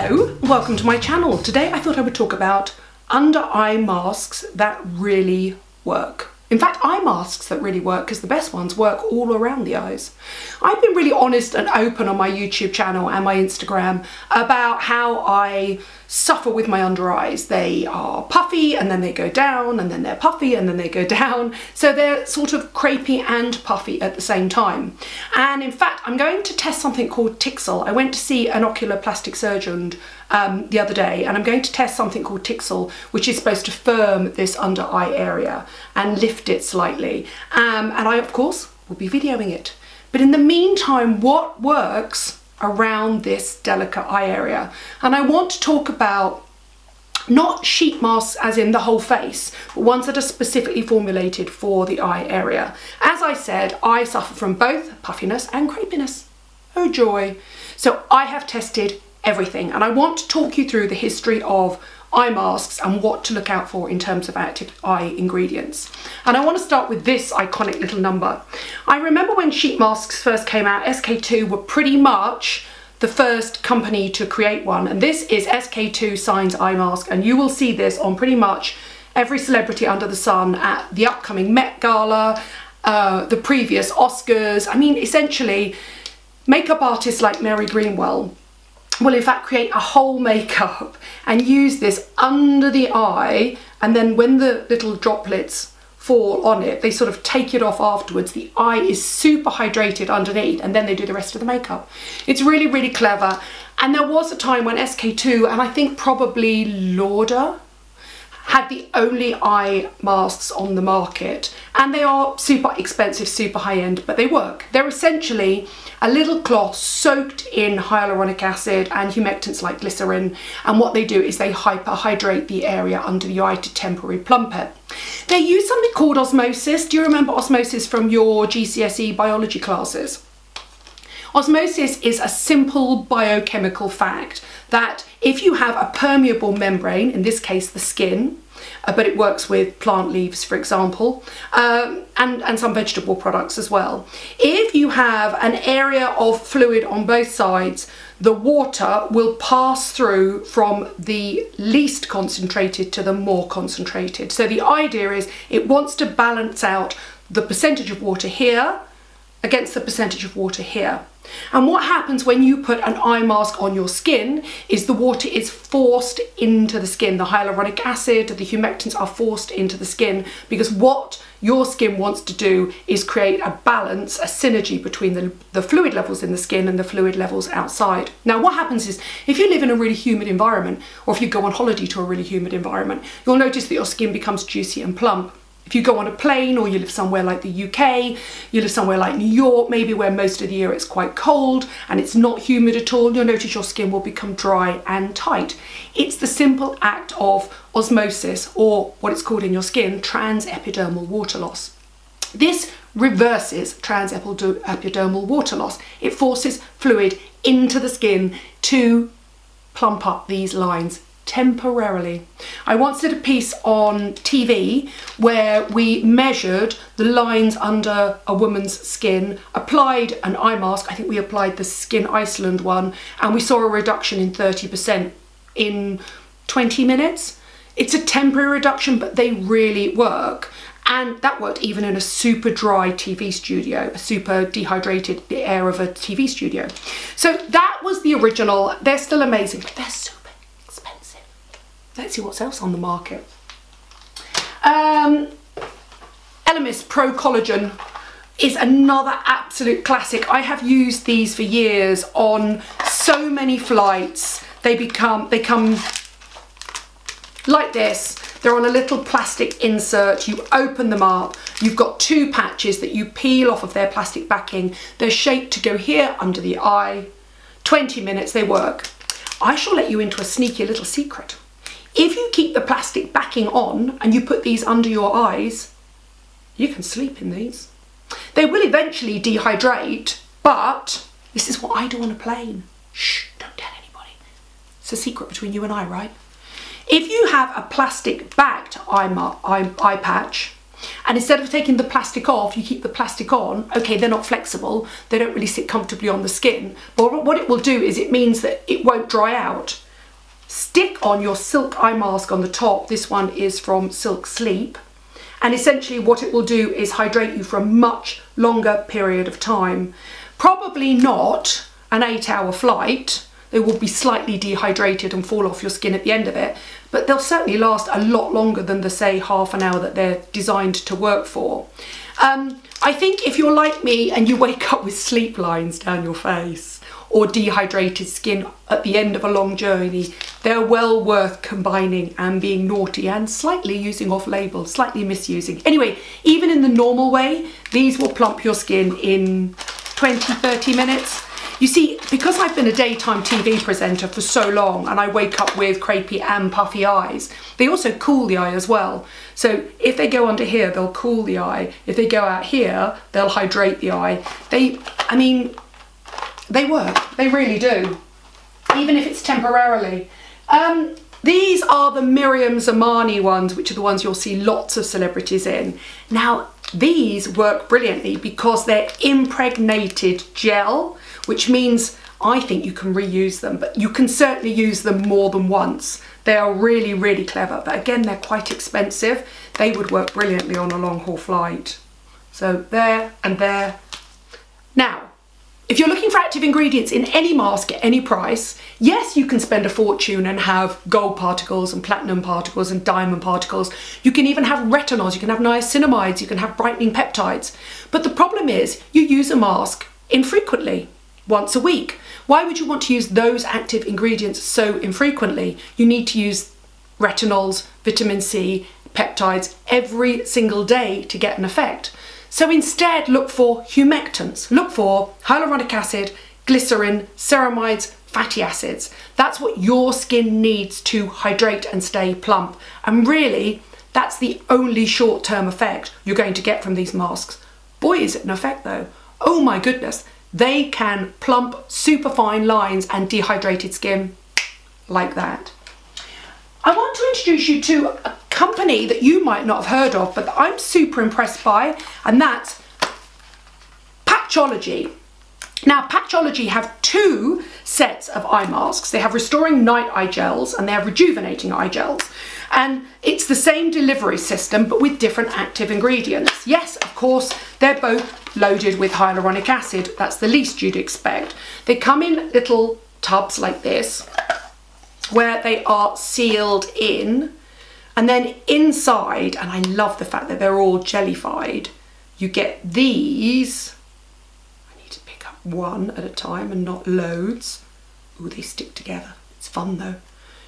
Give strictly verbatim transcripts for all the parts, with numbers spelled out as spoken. Hello, welcome to my channel. Today I thought I would talk about under eye masks that really work. In fact, eye masks that really work, because the best ones work all around the eyes. I've been really honest and open on my YouTube channel and my Instagram about how I suffer with my under eyes. They are puffy and then they go down, and then they're puffy and then they go down. So they're sort of crepey and puffy at the same time. And in fact, I'm going to test something called tixel. I went to see an ocular plastic surgeon Um, the other day, and I'm going to test something called tixel, which is supposed to firm this under eye area and lift it slightly, um, and I of course will be videoing it. But in the meantime, what works around this delicate eye area? And I want to talk about not sheet masks as in the whole face, but ones that are specifically formulated for the eye area. As I said, I suffer from both puffiness and crepiness. Oh joy. So I have tested everything, and I want to talk you through the history of eye masks and what to look out for in terms of active eye ingredients. And I want to start with this iconic little number. I remember when sheet masks first came out, S K two were pretty much the first company to create one, and this is S K two Signs Eye Mask, and you will see this on pretty much every celebrity under the sun at the upcoming Met Gala, uh, the previous Oscars. I mean, essentially makeup artists like Mary Greenwell will in fact create a whole makeup and use this under the eye, and then when the little droplets fall on it, they sort of take it off afterwards. The eye is super hydrated underneath, and then they do the rest of the makeup. It's really, really clever. And there was a time when S K two, and I think probably Lauder, had the only eye masks on the market, and they are super expensive, super high-end, but they work. They're essentially a little cloth soaked in hyaluronic acid and humectants like glycerin, and what they do is they hyperhydrate the area under the eye to temporarily plump it. They use something called osmosis. Do you remember osmosis from your G C S E biology classes? Osmosis is a simple biochemical fact that if you have a permeable membrane, in this case the skin, uh, but it works with plant leaves, for example, um, and, and some vegetable products as well. If you have an area of fluid on both sides, the water will pass through from the least concentrated to the more concentrated. So the idea is it wants to balance out the percentage of water here against the percentage of water here. And what happens when you put an eye mask on your skin is the water is forced into the skin. The hyaluronic acid, the humectants are forced into the skin, because what your skin wants to do is create a balance, a synergy between the, the fluid levels in the skin and the fluid levels outside. Now what happens is, if you live in a really humid environment, or if you go on holiday to a really humid environment, you'll notice that your skin becomes juicy and plump. If you go on a plane, or you live somewhere like the U K, you live somewhere like New York, maybe, where most of the year it's quite cold and it's not humid at all, you'll notice your skin will become dry and tight. It's the simple act of osmosis, or what it's called in your skin, transepidermal water loss. This reverses transepidermal water loss. It forces fluid into the skin to plump up these lines temporarily. I once did a piece on T V where we measured the lines under a woman's skin, applied an eye mask, I think we applied the Skin Iceland one, and we saw a reduction in thirty percent in twenty minutes. It's a temporary reduction, but they really work. And that worked even in a super dry T V studio, a super dehydrated air of a T V studio. So that was the original. They're still amazing. They're so Let's see what's else on the market. Um, Elemis Pro Collagen is another absolute classic. I have used these for years on so many flights. They become, they come like this. They're on a little plastic insert. You open them up. You've got two patches that you peel off of their plastic backing. They're shaped to go here under the eye. twenty minutes, they work. I shall let you into a sneaky little secret. If you keep the plastic backing on and you put these under your eyes, you can sleep in these. They will eventually dehydrate, but this is what I do on a plane. Shh, don't tell anybody. It's a secret between you and I, right? If you have a plastic-backed eye, eye, eye patch, and instead of taking the plastic off, you keep the plastic on, okay, they're not flexible, they don't really sit comfortably on the skin, but what it will do is it means that it won't dry out. stick on your silk eye mask on the top. This one is from Silk Sleep, and essentially what it will do is hydrate you for a much longer period of time. Probably not an eight hour flight. They will be slightly dehydrated and fall off your skin at the end of it, but they'll certainly last a lot longer than the, say, half an hour that they're designed to work for. Um, I think if you're like me and you wake up with sleep lines down your face or dehydrated skin at the end of a long journey, they're well worth combining and being naughty and slightly using off-label, slightly misusing. Anyway, even in the normal way, these will plump your skin in twenty, thirty minutes. You see, because I've been a daytime T V presenter for so long and I wake up with crepey and puffy eyes, they also cool the eye as well. So if they go under here, they'll cool the eye. If they go out here, they'll hydrate the eye. They, I mean, they work. They really do, even if it's temporarily. Um, these are the Miriam Zamani ones, which are the ones you'll see lots of celebrities in. Now, these work brilliantly because they're impregnated gel, which means I think you can reuse them, but you can certainly use them more than once. They are really, really clever, but again, they're quite expensive. They would work brilliantly on a long haul flight. So there and there. Now, if you're looking for active ingredients in any mask at any price, yes, you can spend a fortune and have gold particles and platinum particles and diamond particles. You can even have retinols, you can have niacinamides, you can have brightening peptides. But the problem is you use a mask infrequently. Once a week. Why would you want to use those active ingredients so infrequently? You need to use retinols, vitamin C, peptides every single day to get an effect. So instead, look for humectants. Look for hyaluronic acid, glycerin, ceramides, fatty acids. That's what your skin needs to hydrate and stay plump. And really, that's the only short-term effect you're going to get from these masks. Boy, is it an effect though. Oh my goodness. They can plump superfine lines and dehydrated skin like that. I want to introduce you to a company that you might not have heard of, but that I'm super impressed by, and that's Patchology. Now, Patchology have two sets of eye masks. They have restoring night eye gels and they have rejuvenating eye gels. And it's the same delivery system, but with different active ingredients. Yes, of course, they're both loaded with hyaluronic acid. That's the least you'd expect. They come in little tubs like this, where they are sealed in. And then inside, and I love the fact that they're all jellified, you get these. I need to pick up one at a time and not loads. Ooh, they stick together. It's fun though.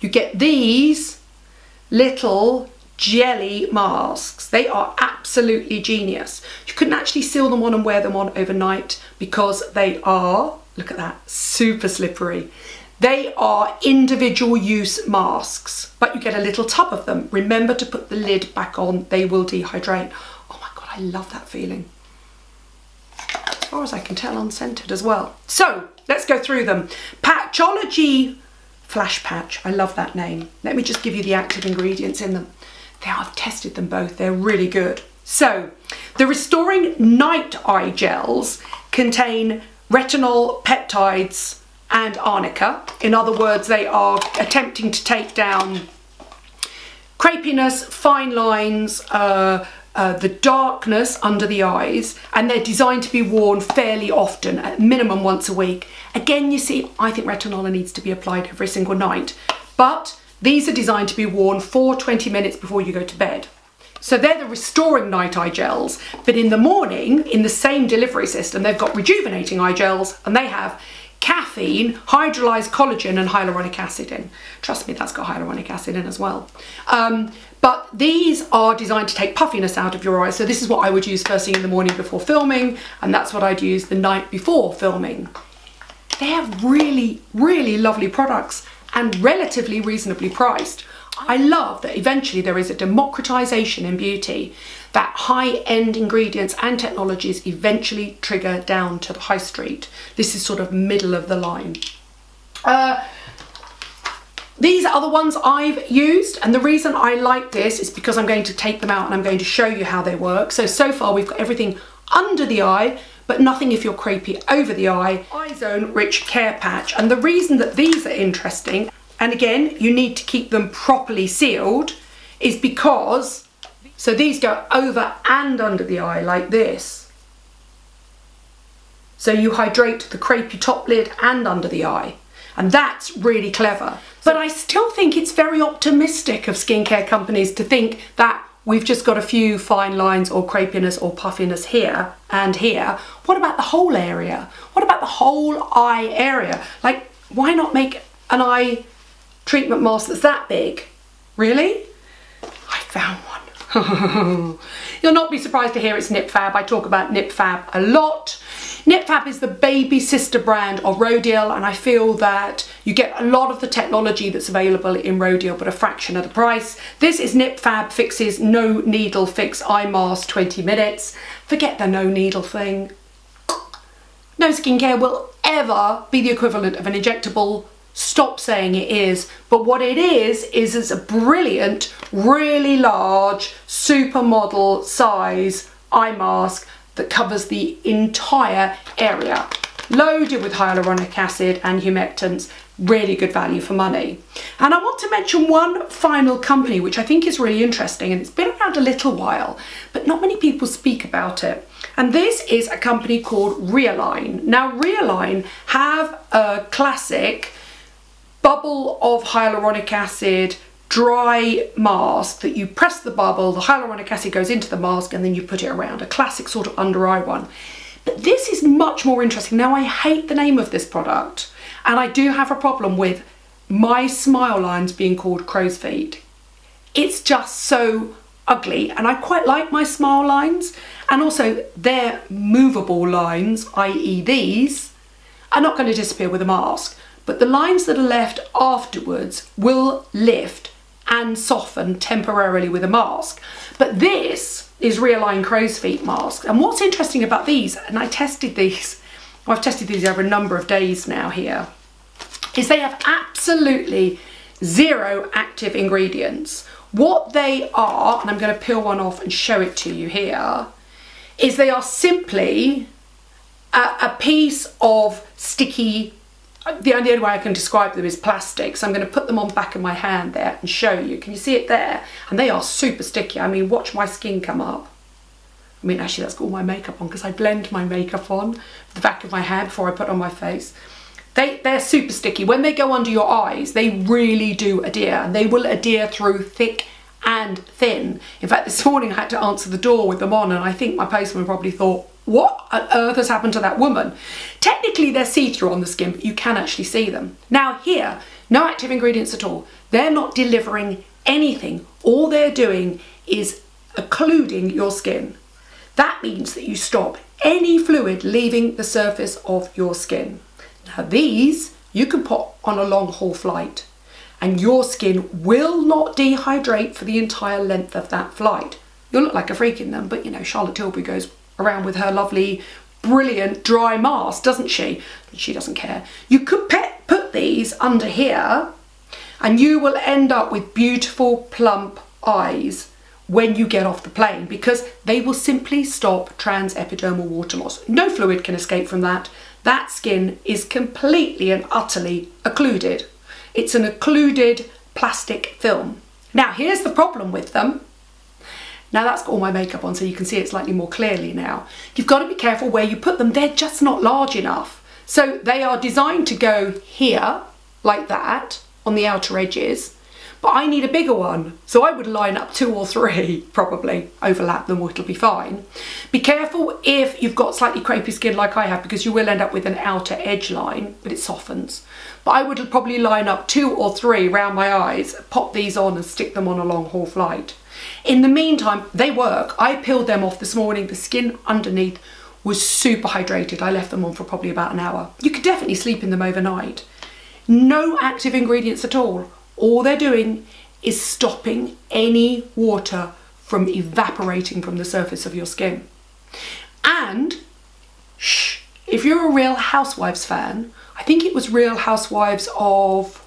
You get these little jelly masks. They are absolutely genius. You couldn't actually seal them on and wear them on overnight because they are, look at that, super slippery. They are individual use masks, but you get a little tub of them. Remember to put the lid back on, they will dehydrate. Oh my God, I love that feeling. As far as I can tell, unscented as well. So let's go through them. Patchology Flash Patch, I love that name. Let me just give you the active ingredients in them. They are, I've tested them both, they're really good. So, the Restoring Night Eye Gels contain retinol, peptides, and arnica. In other words, they are attempting to take down crepiness, fine lines, uh, uh, the darkness under the eyes, and they're designed to be worn fairly often, at minimum once a week. Again, you see, I think retinol needs to be applied every single night, but these are designed to be worn for twenty minutes before you go to bed. So they're the restoring night eye gels, but in the morning, in the same delivery system, they've got rejuvenating eye gels, and they have caffeine, hydrolyzed collagen, and hyaluronic acid in. Trust me, that's got hyaluronic acid in as well. Um, but these are designed to take puffiness out of your eyes. So this is what I would use first thing in the morning before filming, and that's what I'd use the night before filming. They're really, really lovely products and relatively reasonably priced. I love that eventually there is a democratization in beauty, that high-end ingredients and technologies eventually trigger down to the high street. This is sort of middle of the line. Uh, these are the ones I've used, and the reason I like this is because I'm going to take them out and I'm going to show you how they work. So, so far we've got everything under the eye, but nothing if you're crepey over the eye. Eye Zone Rich Care Patch. And the reason that these are interesting, and again you need to keep them properly sealed, is because, so these go over and under the eye like this. So you hydrate the crepey top lid and under the eye. And that's really clever. But I still think it's very optimistic of skincare companies to think that we've just got a few fine lines or crepiness or puffiness here and here. What about the whole area? What about the whole eye area? Like, why not make an eye treatment mask that's that big? Really? I found one. You'll not be surprised to hear it's Nip+Fab. I talk about Nip+Fab a lot. Nip+Fab is the baby sister brand of Rodial, and I feel that you get a lot of the technology that's available in Rodial but a fraction of the price. This is Nip+Fab Fix's No Needle Fix Eye Mask twenty minutes. Forget the no needle thing. No skincare will ever be the equivalent of an injectable. Stop saying it is. But what it is, is it's a brilliant, really large, supermodel size eye mask that covers the entire area, loaded with hyaluronic acid and humectants, really good value for money. And I want to mention one final company which I think is really interesting, and it's been around a little while, but not many people speak about it. And this is a company called Realine. Now, Realine have a classic bubble of hyaluronic acid dry mask that you press the bubble, the hyaluronic acid goes into the mask, and then you put it around, a classic sort of under eye one. But this is much more interesting. Now, I hate the name of this product, and I do have a problem with my smile lines being called crow's feet. It's just so ugly, and I quite like my smile lines, and also their movable lines, that is these, are not going to disappear with a mask, but the lines that are left afterwards will lift and soften temporarily with a mask. But this is Realine crow's feet mask, and what's interesting about these, and I tested these, well, I've tested these over a number of days now here, is they have absolutely zero active ingredients. What they are, and I'm going to peel one off and show it to you here, is they are simply a, a piece of sticky, the only way I can describe them is plastic, so I'm going to put them on the back of my hand there and show you. Can you see it there? And they are super sticky. I mean, watch my skin come up. I mean, actually, that's got all my makeup on because I blend my makeup on the back of my hand before I put on my face. They, they're super sticky. When they go under your eyes, they really do adhere, and they will adhere through thick and thin. In fact, this morning I had to answer the door with them on, and I think my postman probably thought, what on earth has happened to that woman? Technically, they're see-through on the skin, but you can actually see them. Now here, no active ingredients at all. They're not delivering anything. All they're doing is occluding your skin. That means that you stop any fluid leaving the surface of your skin. Now these, you can put on a long haul flight, and your skin will not dehydrate for the entire length of that flight. You'll look like a freak in them, but you know, Charlotte Tilbury goes around with her lovely, brilliant dry mask, doesn't she? She doesn't care. You could pet, put these under here, and you will end up with beautiful, plump eyes when you get off the plane, because they will simply stop trans epidermal water loss. No fluid can escape from that. That skin is completely and utterly occluded. It's an occluded plastic film. Now, here's the problem with them. Now that's got all my makeup on, so you can see it slightly more clearly now. You've got to be careful where you put them. They're just not large enough. So they are designed to go here, like that, on the outer edges, but I need a bigger one. So I would line up two or three, probably, overlap them, or it'll be fine. Be careful if you've got slightly crepey skin like I have, because you will end up with an outer edge line, but it softens. But I would probably line up two or three round my eyes, pop these on and stick them on a long haul flight. In the meantime, they work. I peeled them off this morning. The skin underneath was super hydrated. I left them on for probably about an hour. You could definitely sleep in them overnight. No active ingredients at all. All they're doing is stopping any water from evaporating from the surface of your skin. And, shh, if you're a Real Housewives fan, I think it was Real Housewives of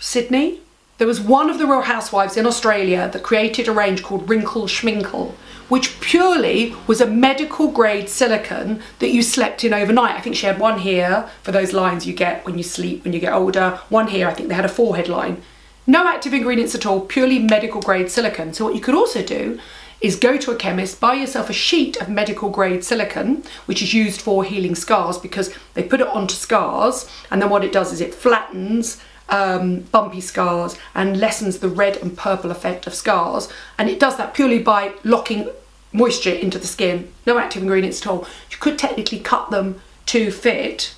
Sydney. There was one of the Real Housewives in Australia that created a range called Wrinkle Schminkle, which purely was a medical grade silicone that you slept in overnight. I think she had one here for those lines you get when you sleep, when you get older. One here, I think they had a forehead line. No active ingredients at all, purely medical grade silicone. So what you could also do is go to a chemist, buy yourself a sheet of medical grade silicone, which is used for healing scars because they put it onto scars, and then what it does is it flattens um, bumpy scars and lessens the red and purple effect of scars. And it does that purely by locking moisture into the skin, no active ingredients at all. You could technically cut them to fit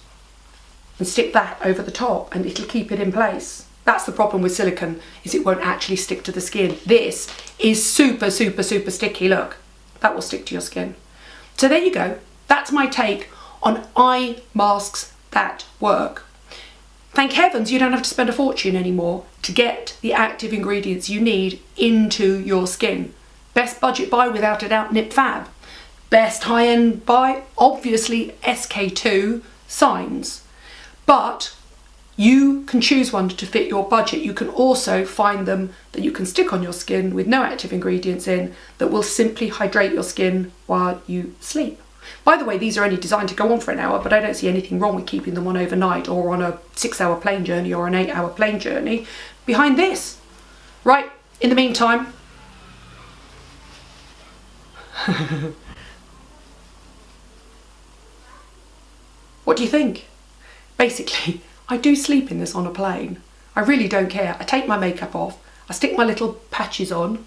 and stick that over the top and it'll keep it in place. That's the problem with silicone, is it won't actually stick to the skin. This is super, super, super sticky. Look, that will stick to your skin. So there you go. That's my take on eye masks that work. Thank heavens you don't have to spend a fortune anymore to get the active ingredients you need into your skin. Best budget buy without a doubt, Nip+Fab. Best high-end buy, obviously S K two Signs. But you can choose one to fit your budget. You can also find them that you can stick on your skin with no active ingredients in, that will simply hydrate your skin while you sleep. By the way, these are only designed to go on for an hour, but I don't see anything wrong with keeping them on overnight or on a six hour plane journey or an eight hour plane journey behind this. Right, in the meantime, what do you think? Basically, I do sleep in this on a plane. I really don't care. I take my makeup off, I stick my little patches on,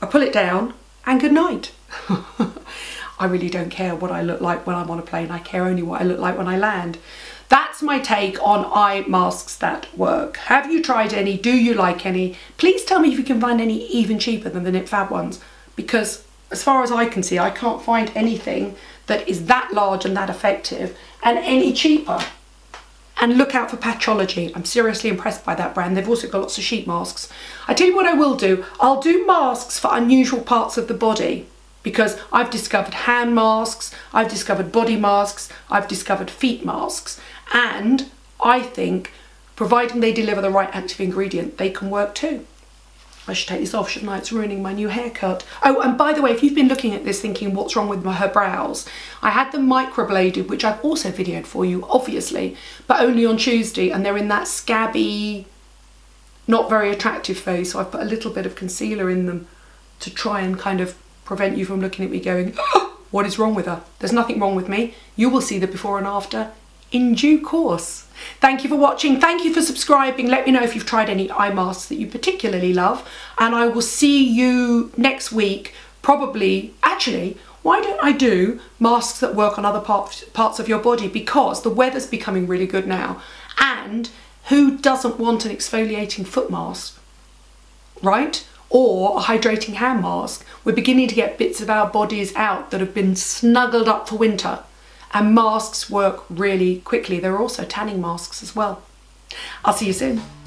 I pull it down, and good night. I really don't care what I look like when I'm on a plane. I care only what I look like when I land. That's my take on eye masks that work. Have you tried any? Do you like any? Please tell me if you can find any even cheaper than the Nip+Fab ones, because as far as I can see, I can't find anything that is that large and that effective and any cheaper. And look out for Patchology. I'm seriously impressed by that brand. They've also got lots of sheet masks. I tell you what I will do. I'll do masks for unusual parts of the body, because I've discovered hand masks, I've discovered body masks, I've discovered feet masks. And I think, providing they deliver the right active ingredient, they can work too. I should take this off, shouldn't I? It's ruining my new haircut. Oh, and by the way, if you've been looking at this thinking, what's wrong with my, her brows? I had them microbladed, which I've also videoed for you, obviously, but only on Tuesday, and they're in that scabby, not very attractive phase, so I've put a little bit of concealer in them to try and kind of prevent you from looking at me going, oh, what is wrong with her? There's nothing wrong with me. You will see the before and after in due course. Thank you for watching. Thank you for subscribing. Let me know if you've tried any eye masks that you particularly love, and I will see you next week. Probably, actually, why don't I do masks that work on other parts parts of your body, because the weather's becoming really good now, and who doesn't want an exfoliating foot mask, right? Or a hydrating hand mask. We're beginning to get bits of our bodies out that have been snuggled up for winter. And masks work really quickly. There are also tanning masks as well. I'll see you soon.